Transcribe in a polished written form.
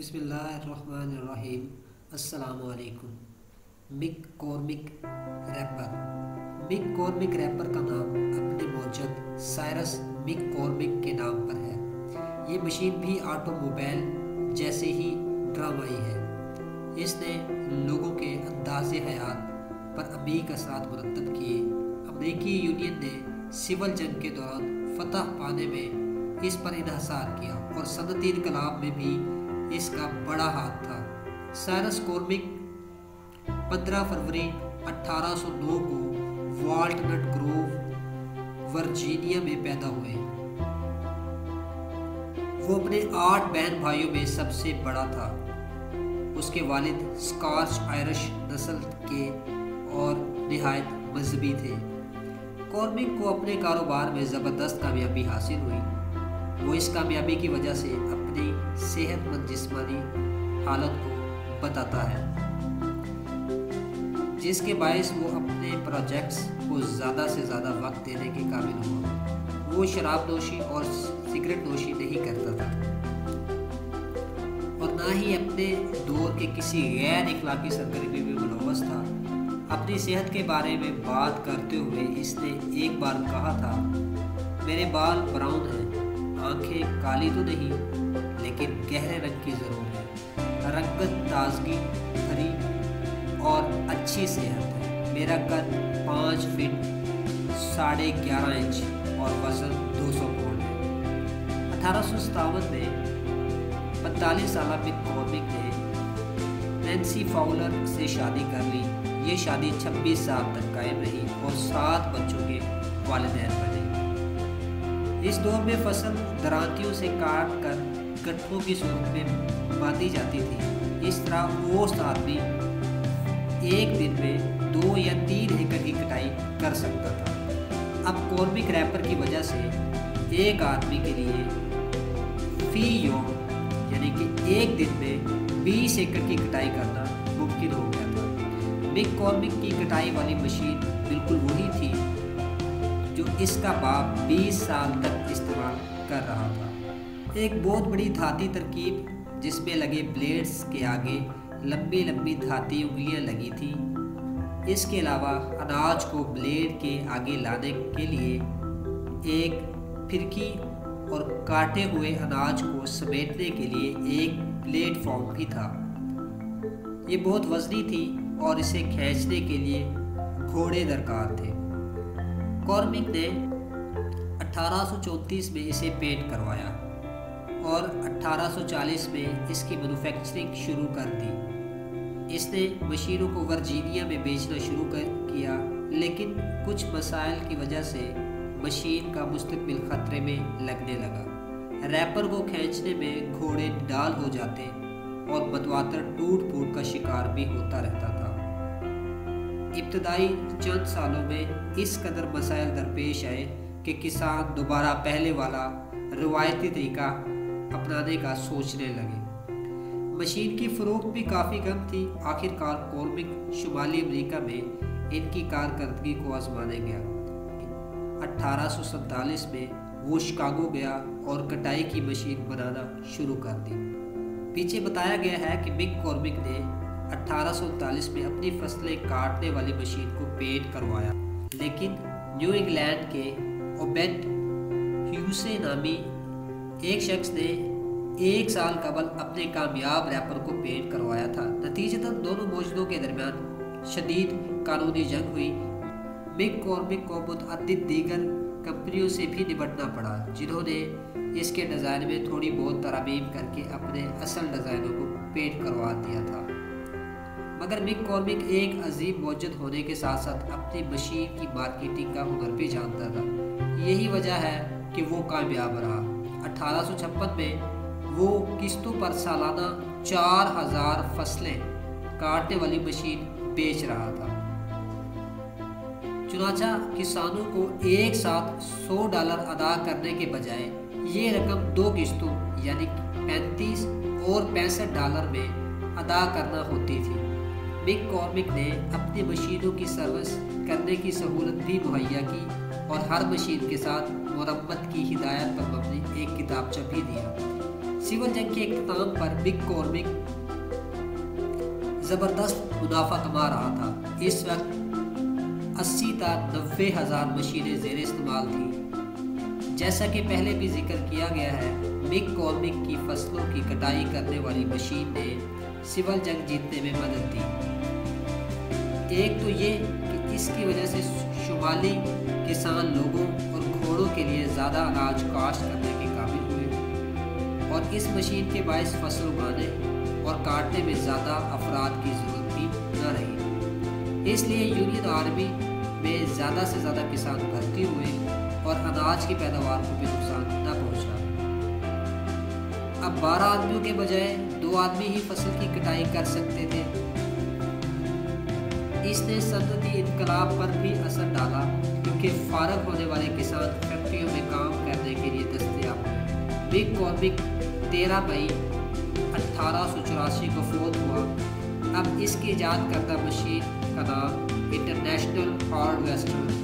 बिस्मिल्लाहिर्रहमानिर्रहीम। अस्सलामुअलैकुम। McCormick wrapper का नाम अपने मौजद साइरस मैककॉर्मिक के नाम पर है। ये मशीन भी ऑटोमोबाइल जैसे ही ड्रामाई है। इसने लोगों के अंदाज़े हयात पर अमीर असरात मुरतब किए। अमरीकी यूनियन ने सिविल जंग के दौरान फतह पाने में इस पर इन्हसार किया और सनअती इनकलाब में भी इसका बड़ा हाथ था। साइरस मैककॉर्मिक 15 फरवरी 1809 को वॉल्टनट ग्रोव वर्जीनिया में पैदा हुए। वो अपने 8 बहन भाइयों में सबसे बड़ा था। उसके वालिद स्कॉच आयरिश नस्ल के और नहायत मजहबी थे। मैककॉर्मिक को अपने कारोबार में ज़बरदस्त कामयाबी हासिल हुई। वो इस कामयाबी की वजह से अपनी सेहतमंद जिस्मानी हालत को बताता है, जिसके बायस वो अपने प्रोजेक्ट्स को ज़्यादा से ज़्यादा वक्त देने के काबिल हुआ। वो शराबनोशी और सिगरेट नोशी नहीं करता था और ना ही अपने दौर के किसी गैर इखलाकी सरगर्मी में मुलवस था। अपनी सेहत के बारे में बात करते हुए इसने एक बार कहा था, मेरे बाल ब्राउन हैं, आंखें काली तो नहीं लेकिन गहरे रंग की ज़रूर है। रंगत ताजगी भरी और अच्छी सेहत है। मेरा कद 5 फीट 11.5 इंच और वजन 200 पाउंड है। 1857 में 45 साल मैककॉर्मिक ने नैन्सी फाउलर से शादी कर ली। ये शादी 26 साल तक कायम रही और 7 बच्चों के वालिदैन बने। इस दौर में फसल दरातियों से काट कर गट्ठों की सूरत में बांधी जाती थी। इस तरह औसत आदमी एक दिन में 2 या 3 एकड़ की कटाई कर सकता था। अब मैककॉर्मिक रैपर की वजह से एक आदमी के लिए फी योम यानी कि एक दिन में 20 एकड़ की कटाई करना मुमकिन हो गया था। मैककॉर्मिक की कटाई वाली मशीन बिल्कुल वही थी जो इसका बाप 20 साल तक इस्तेमाल कर रहा था। एक बहुत बड़ी धाती तरकीब जिसमें लगे ब्लेड्स के आगे लंबी लंबी धाती उंगलियां लगी थी। इसके अलावा अनाज को ब्लेड के आगे लाने के लिए एक फिरकी और काटे हुए अनाज को समेटने के लिए एक प्लेटफॉर्म भी था। ये बहुत वजनी थी और इसे खींचने के लिए घोड़े दरकार थे। मैककॉर्मिक ने 1834 में इसे पेंट करवाया और 1840 में इसकी मैन्युफैक्चरिंग शुरू कर दी। इसने मशीनों को वर्जीनिया में बेचना शुरू किया, लेकिन कुछ मसाइल की वजह से मशीन का मुस्तकबिल ख़तरे में लगने लगा। रैपर को खींचने में घोड़े डाल हो जाते और बदवातर टूट फूट का शिकार भी होता रहता था। इब्तदाई चंद सालों में इस कदर मसाइल दरपेश आए कि किसान दोबारा पहले वाला रिवायती तरीका अपनाने का सोचने लगे। मशीन की फ़रोख्त भी काफ़ी कम थी। आखिरकार मैककॉर्मिक शुमाली अमरीका में इनकी कारकर्दगी को आजमाने गया। 1847 में वो शिकागो गया और कटाई की मशीन बनाना शुरू कर दी। पीछे बताया गया है कि मैककॉर्मिक ने 1849 में अपनी फसलें काटने वाली मशीन को पेंट करवाया, लेकिन न्यू इंग्लैंड के ओबेड ह्यूसे नामी एक शख्स ने 1 साल कबल अपने कामयाब रैपर को पेंट करवाया था। नतीजतन दोनों मौजूदों के दरमियान शदीद कानूनी जंग हुई। मैककॉर्मिक को मुतअद्दिद दीगर कंपनियों से भी निपटना पड़ा, जिन्होंने इसके डिज़ाइन में थोड़ी बहुत तरामीम करके अपने असल डिज़ाइनों को पेंट करवा दिया था। मगर मैककॉर्मिक एक अजीम मौजद होने के साथ साथ अपनी मशीन की मार्केटिंग का हुनर भी जानता था। यही वजह है कि वो कामयाब रहा। 1856 में वो किस्तों पर सालाना 4000 फसलें काटने वाली मशीन बेच रहा था। चुनाचा किसानों को एक साथ $100 अदा करने के बजाय ये रकम 2 किस्तों यानी 35 और $65 में अदा करना होती थी। मैककॉर्मिक ने अपनी मशीनों की सर्विस करने की सहूलत भी मुहैया की और हर मशीन के साथ मरम्मत की हिदायत पर मबनी एक किताबचा भी दिया। सिविल जंग के इख्तिताम पर मैककॉर्मिक ज़बरदस्त मुनाफा कमा रहा था। इस वक्त 80 से 90 हज़ार मशीनें ज़ेरे इस्तेमाल थीं। जैसा कि पहले भी जिक्र किया गया है, मैककॉर्मिक की फसलों की कटाई करने वाली मशीन ने सिविल जंग जीतने में मदद दी। एक तो ये कि इसकी वजह से शुमाली किसान लोगों और घोड़ों के लिए ज़्यादा अनाज काश्त करने के काबिल हुए और इस मशीन के बायस फसल उगाने और काटने में ज़्यादा अफराद की ज़रूरत भी न रही। इसलिए यूनियन आर्मी में ज़्यादा से ज़्यादा किसान भर्ती हुए और अनाज की पैदावार को भी नुकसान न पहुँचा। अब 12 आदमियों के बजाय 2 आदमी ही फसल की कटाई कर सकते थे। इसने सनअती इनकलाब पर भी असर डाला क्योंकि फारग होने वाले किसान फैक्ट्रियों में काम करने के लिए दस्तियाब। मैककॉर्मिक 13 मई 1884 को फौत हुआ। अब इसकी ईजाद करदा मशीन का नाम इंटरनेशनल हार्वेस्टर